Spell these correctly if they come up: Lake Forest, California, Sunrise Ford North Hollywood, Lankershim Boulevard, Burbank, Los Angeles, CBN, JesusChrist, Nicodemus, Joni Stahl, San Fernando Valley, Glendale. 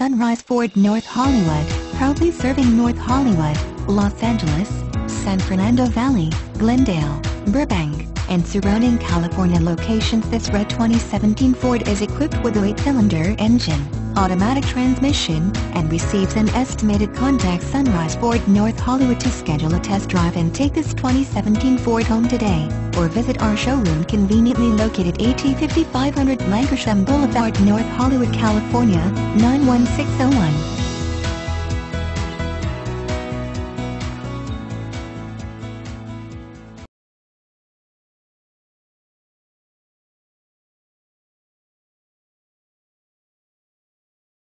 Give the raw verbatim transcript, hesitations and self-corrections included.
Sunrise Ford North Hollywood, proudly serving North Hollywood, Los Angeles, San Fernando Valley, Glendale, Burbank, and surrounding California locations. This red twenty seventeen Ford is equipped with a eight-cylinder engine, automatic transmission, and receives an estimated. Contact Sunrise Ford North Hollywood to schedule a test drive and take this twenty seventeen Ford home today, or visit our showroom conveniently located at fifty-five hundred Lankershim Boulevard, North Hollywood, California, nine one six oh one.